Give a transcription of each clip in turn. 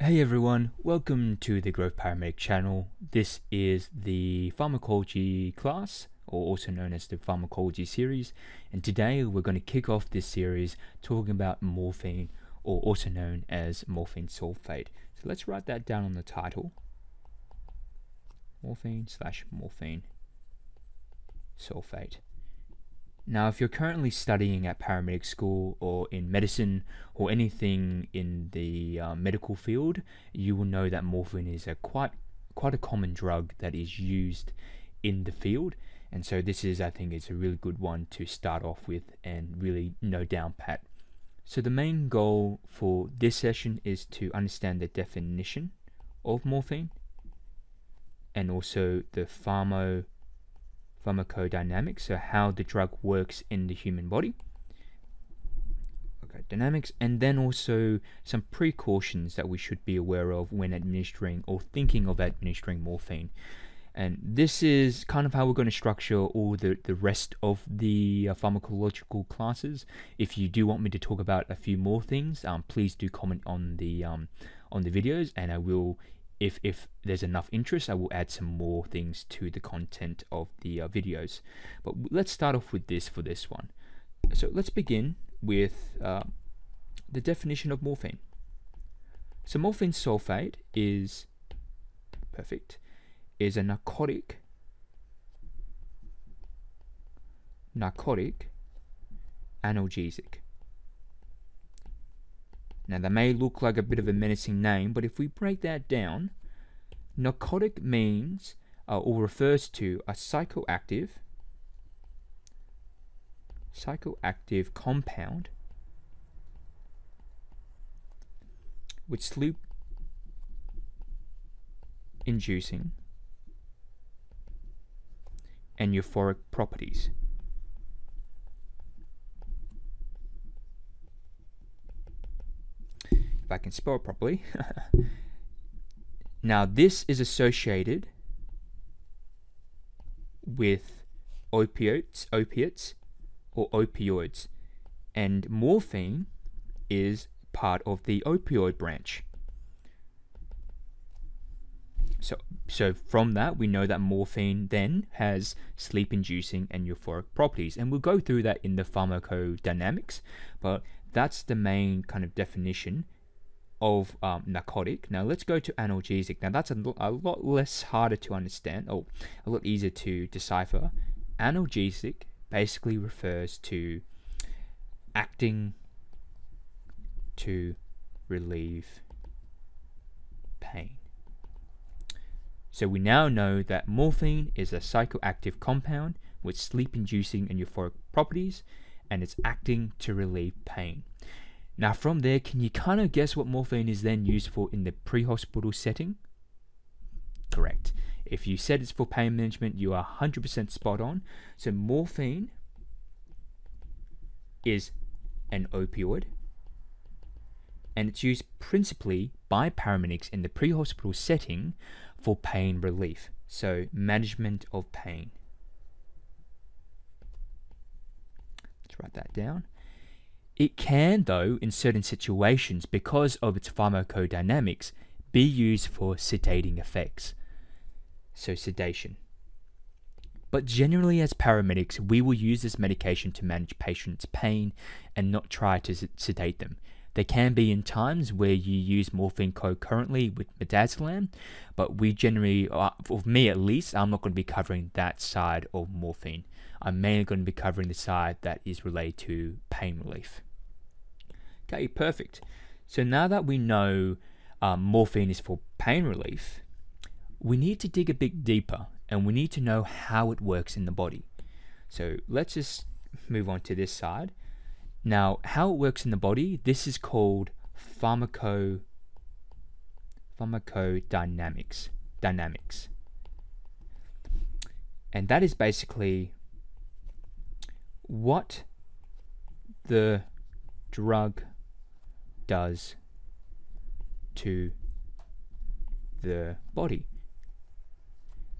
Hey everyone, welcome to the Growth Paramedic channel. This is the Pharmacology class, or also known as the Pharmacology series, and today we're going to kick off this series talking about morphine, or also known as morphine sulfate. So let's write that down on the title. Morphine/morphine sulfate. Now, if you're currently studying at paramedic school or in medicine or anything in the medical field, you will know that morphine is a quite a common drug that is used in the field. And so this is, I think, it's a really good one to start off with and really know down pat. So the main goal for this session is to understand the definition of morphine and also the pharmacodynamics, so how the drug works in the human body. Okay, dynamics, and then also some precautions that we should be aware of when administering or thinking of administering morphine. And this is kind of how we're going to structure all the rest of the pharmacological classes. If you do want me to talk about a few more things, please do comment on the videos, and I will. If there's enough interest, I will add some more things to the content of the videos. But let's start off with this for this one. So let's begin with the definition of morphine. So morphine sulfate is a narcotic analgesic. Now, that may look like a bit of a menacing name, but if we break that down, narcotic means or refers to a psychoactive compound with sleep-inducing and euphoric properties. If I can spell it properly. Now, this is associated with opioids, and morphine is part of the opioid branch. So from that, we know that morphine then has sleep-inducing and euphoric properties, and we'll go through that in the pharmacodynamics, but that's the main kind of definition of narcotic. Now let's go to analgesic. Now that's a lot less harder to understand, or a lot easier to decipher. Analgesic basically refers to acting to relieve pain. So we now know that morphine is a psychoactive compound with sleep-inducing and euphoric properties, and it's acting to relieve pain. Now from there, can you kind of guess what morphine is then used for in the pre-hospital setting? Correct. If you said it's for pain management, you are 100% spot on. So morphine is an opioid, and it's used principally by paramedics in the pre-hospital setting for pain relief. So management of pain. Let's write that down. It can, though, in certain situations, because of its pharmacodynamics, be used for sedating effects, so sedation. But generally, as paramedics, we will use this medication to manage patients' pain and not try to sedate them. There can be in times where you use morphine concurrently with midazolam, but we generally, for me at least, I'm not going to be covering that side of morphine. I'm mainly going to be covering the side that is related to pain relief. Okay, perfect. So now that we know morphine is for pain relief, we need to dig a bit deeper, and we need to know how it works in the body. So let's just move on to this side. Now, how it works in the body, this is called pharmacodynamics. And that is basically what the drug does to the body.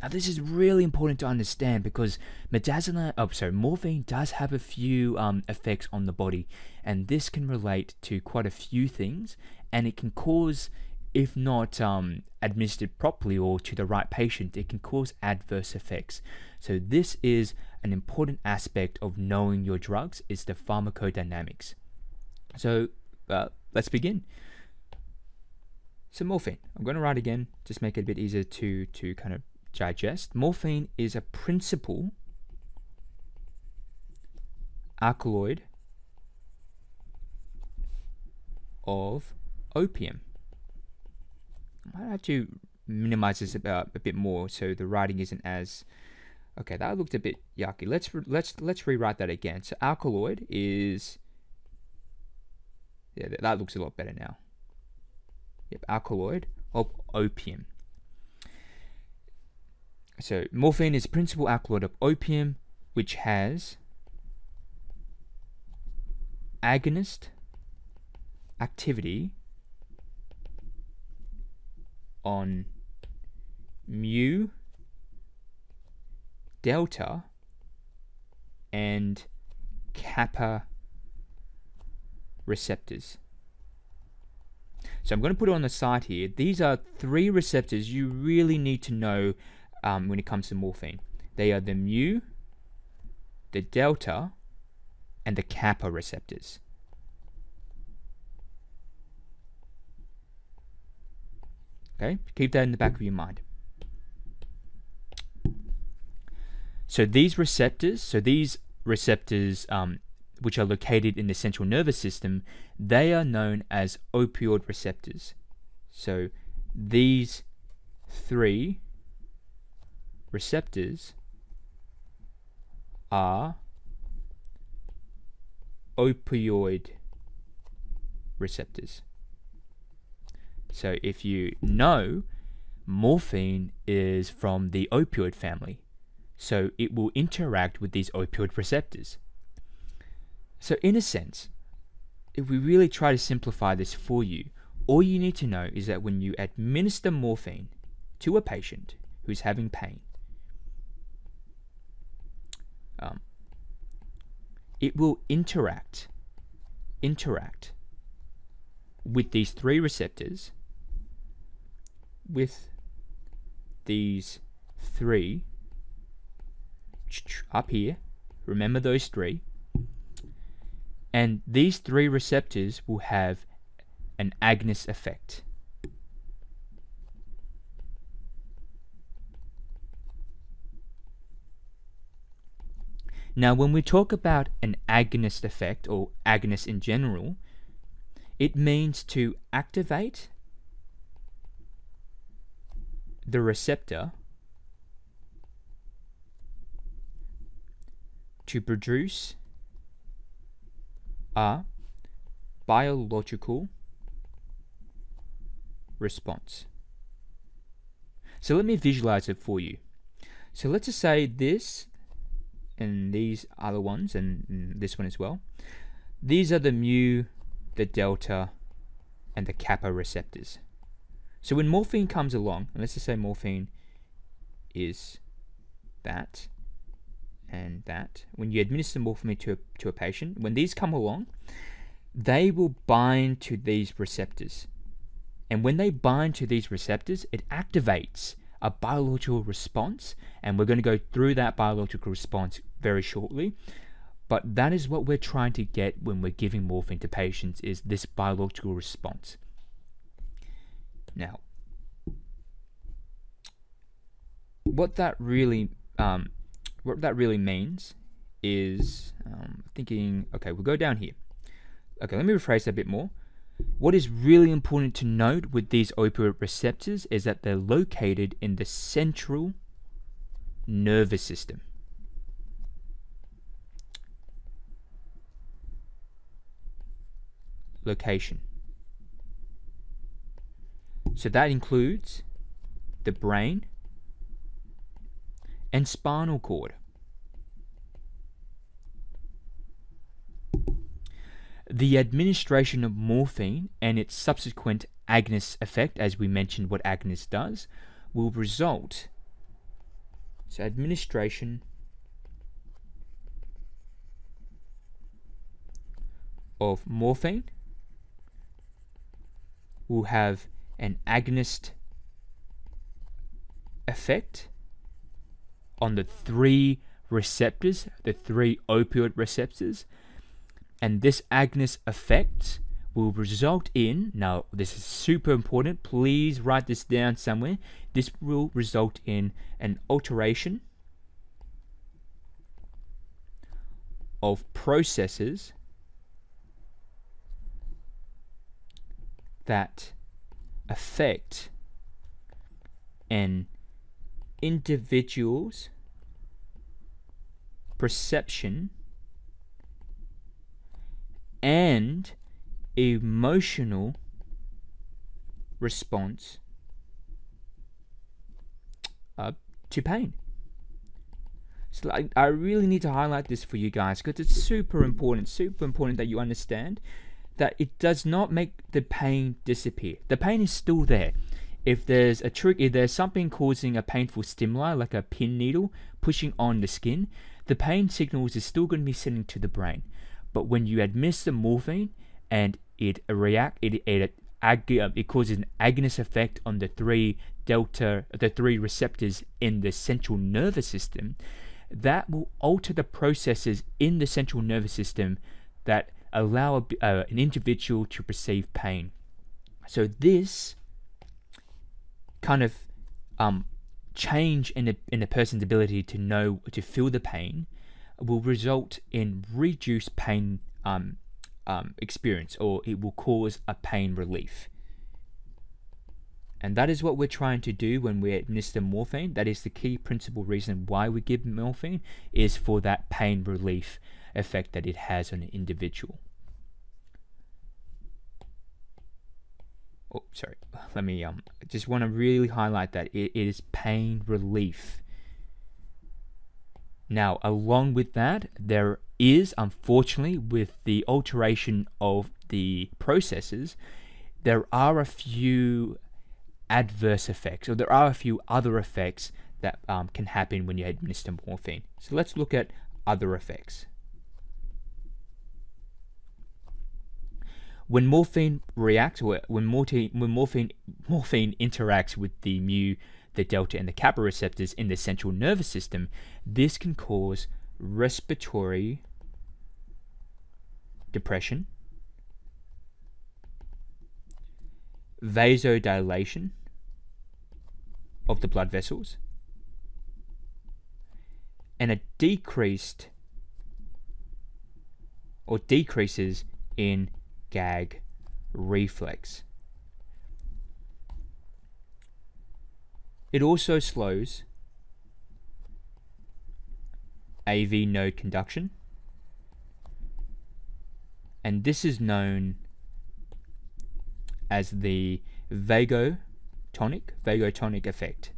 Now, this is really important to understand because morphine does have a few effects on the body, and this can relate to quite a few things, and it can cause if not administered properly or to the right patient, it can cause adverse effects. So this is an important aspect of knowing your drugs, is the pharmacodynamics. So let's begin. So morphine, I'm going to write again, just make it a bit easier to kind of digest. Morphine is a principal alkaloid of opium. I might have to minimize this a bit more so the writing isn't as... Okay, that looked a bit yucky. Let's rewrite that again. So alkaloid is... Yeah, that looks a lot better now. Yep, alkaloid of opium. So morphine is principal alkaloid of opium, which has agonist activity on mu, delta, and kappa receptors. So I'm going to put it on the side here. These are three receptors you really need to know when it comes to morphine. They are the mu, the delta, and the kappa receptors. Okay, keep that in the back of your mind. So these receptors, which are located in the central nervous system, they are known as opioid receptors. So these three receptors are opioid receptors. So if you know, morphine is from the opioid family, so it will interact with these opioid receptors. So in a sense, if we really try to simplify this for you, all you need to know is that when you administer morphine to a patient who's having pain, it will interact with these three receptors, with these three, up here, remember those three, and these three receptors will have an agonist effect. Now, when we talk about an agonist effect, or agonist in general, it means to activate the receptor to produce a biological response. So let me visualize it for you. So let's just say this and these other ones and this one as well. These are the mu, the delta, and the kappa receptors. So when morphine comes along, and let's just say morphine is that and that. When you administer morphine to a patient, when these come along, they will bind to these receptors. And when they bind to these receptors, it activates a biological response, and we're going to go through that biological response very shortly. But that is what we're trying to get when we're giving morphine to patients, is this biological response. Now, what that really means is, thinking, okay, we'll go down here. Okay, let me rephrase that a bit more. What is really important to note with these opioid receptors is that they're located in the central nervous system. Location. So that includes the brain and spinal cord. The administration of morphine and its subsequent agonist effect, as we mentioned what agonist does, will result. So administration of morphine will have an agonist effect on the three receptors, the three opioid receptors, and this agonist effect will result in, now this is super important, please write this down somewhere, this will result in an alteration of processes that affect an individual's perception and emotional response to pain. So I really need to highlight this for you guys because it's super important that you understand that it does not make the pain disappear. The pain is still there. If there's a trigger, if there's something causing a painful stimuli like a pin needle pushing on the skin, the pain signals is still going to be sending to the brain. But when you administer morphine and it causes an agonist effect on the three receptors in the central nervous system, that will alter the processes in the central nervous system that allow an individual to perceive pain. So this kind of change in a person's ability to know, to feel the pain, will result in reduced pain experience, or it will cause a pain relief. And that is what we're trying to do when we administer morphine. That is the key principal reason why we give morphine, is for that pain relief effect that it has on an individual. Oh, sorry, let me I just want to really highlight that it is pain relief. Now, along with that, there is, unfortunately, with the alteration of the processes, there are a few adverse effects, or there are a few other effects that can happen when you administer morphine. So let's look at other effects. When morphine reacts, or when morphine interacts with the mu, the delta, and the kappa receptors in the central nervous system, this can cause respiratory depression, vasodilation of the blood vessels, and a decreased or decreases in gag reflex. It also slows AV node conduction, and this is known as the vagotonic effect.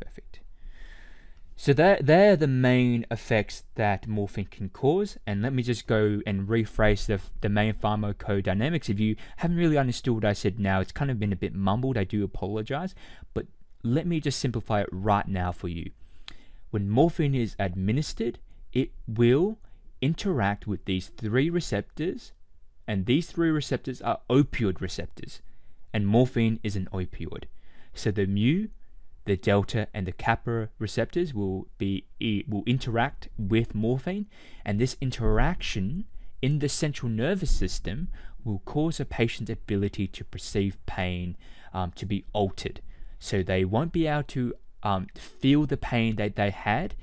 Perfect. So they're the main effects that morphine can cause. And let me just go and rephrase the main pharmacodynamics. If you haven't really understood what I said now, it's kind of been a bit mumbled, I do apologize, but let me just simplify it right now for you. When morphine is administered, it will interact with these three receptors, and these three receptors are opioid receptors, and morphine is an opioid. So the mu, the delta, and the kappa receptors will interact with morphine, and this interaction in the central nervous system will cause a patient's ability to perceive pain to be altered. So they won't be able to feel the pain that they had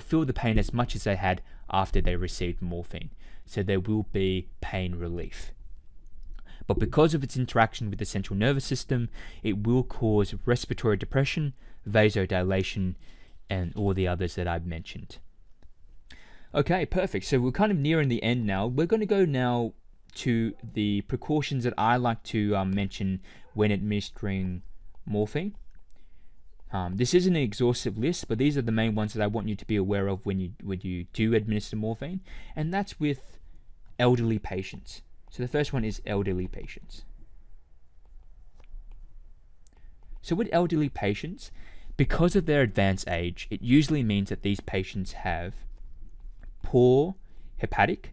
feel the pain as much as they had after they received morphine. So there will be pain relief. But because of its interaction with the central nervous system, it will cause respiratory depression, vasodilation, and all the others that I've mentioned. Okay, perfect. So we're kind of nearing the end now. We're going to go now to the precautions that I like to mention when administering morphine. This isn't an exhaustive list, but these are the main ones that I want you to be aware of when you do administer morphine, and that's with elderly patients. So the first one is elderly patients. So with elderly patients, because of their advanced age, it usually means that these patients have poor hepatic,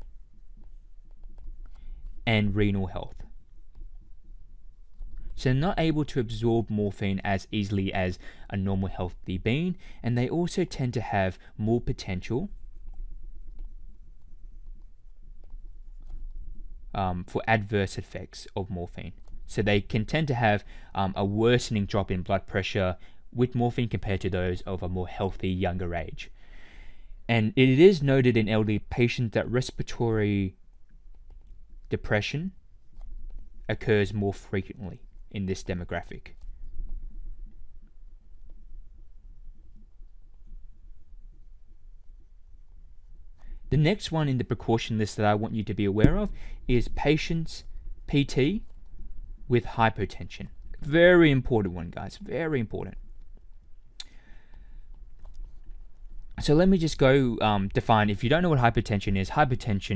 and renal health. So they're not able to absorb morphine as easily as a normal healthy being, and they also tend to have more potential for adverse effects of morphine. So they can tend to have a worsening drop in blood pressure with morphine compared to those of a more healthy younger age. And it is noted in elderly patients that respiratory depression occurs more frequently in this demographic. The next one in the precaution list that I want you to be aware of is patients PT with hypotension. Very important one, guys, very important. So let me just go define, if you don't know what hypertension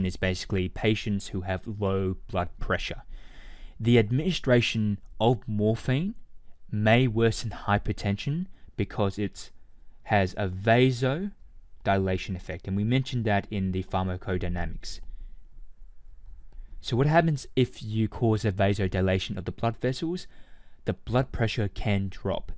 is basically patients who have low blood pressure. The administration of morphine may worsen hypertension because it has a vasodilation effect. And we mentioned that in the pharmacodynamics. So what happens if you cause a vasodilation of the blood vessels? The blood pressure can drop.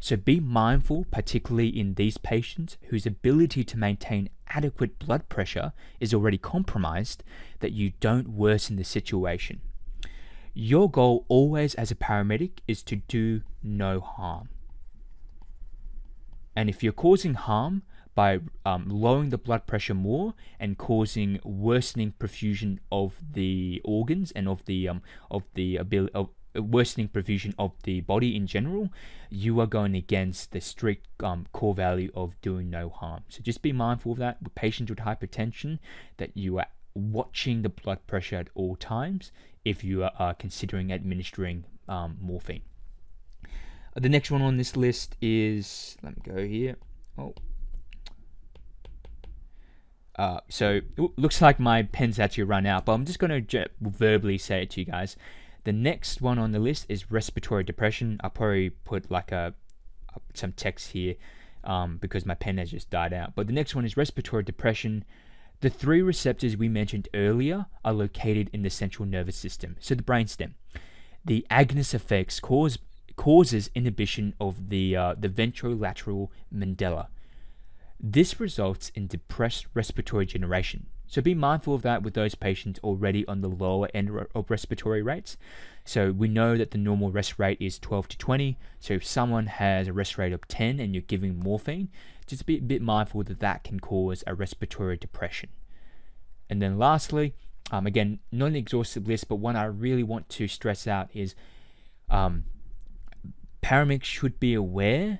So be mindful, particularly in these patients whose ability to maintain adequate blood pressure is already compromised, that you don't worsen the situation. Your goal always as a paramedic is to do no harm. And if you're causing harm by lowering the blood pressure more and causing worsening perfusion of the organs and worsening perfusion of the body in general, you are going against the strict core value of doing no harm. So just be mindful of that with patients with hypertension, that you are watching the blood pressure at all times if you are considering administering morphine. The next one on this list is, let me go here. So it looks like my pen's actually run out, but I'm just going to verbally say it to you guys. The next one on the list is respiratory depression. I'll probably put like some text here because my pen has just died out. But the next one is respiratory depression. The three receptors we mentioned earlier are located in the central nervous system, so the brainstem. The agonist effects causes inhibition of the ventrolateral mandela. This results in depressed respiratory generation. So be mindful of that with those patients already on the lower end of respiratory rates. So we know that the normal rest rate is 12 to 20. So if someone has a rest rate of 10 and you're giving morphine, just be a bit mindful that that can cause a respiratory depression. And then lastly, again, not an exhaustive list, but one I really want to stress out is paramedics should be aware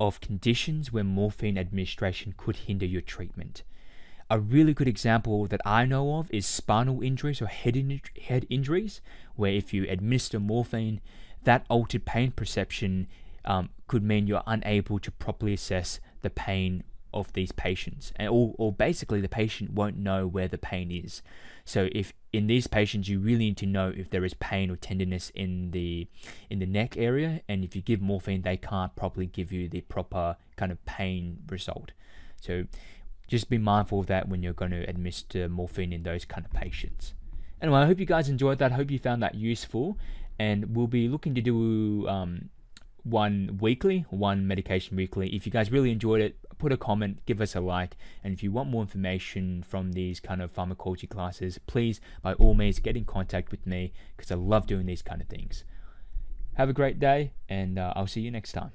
of conditions where morphine administration could hinder your treatment. A really good example that I know of is spinal injuries or head injuries, where if you administer morphine, that altered pain perception could mean you're unable to properly assess the pain of these patients, and or basically the patient won't know where the pain is. So if in these patients you really need to know if there is pain or tenderness in the neck area, and if you give morphine they can't properly give you the proper kind of pain result. So just be mindful of that when you're going to administer morphine in those kind of patients. Anyway, I hope you guys enjoyed that. I hope you found that useful. And we'll be looking to do one medication weekly. If you guys really enjoyed it, put a comment, give us a like. And if you want more information from these kind of pharmacology classes, please, by all means, get in contact with me because I love doing these kind of things. Have a great day, and I'll see you next time.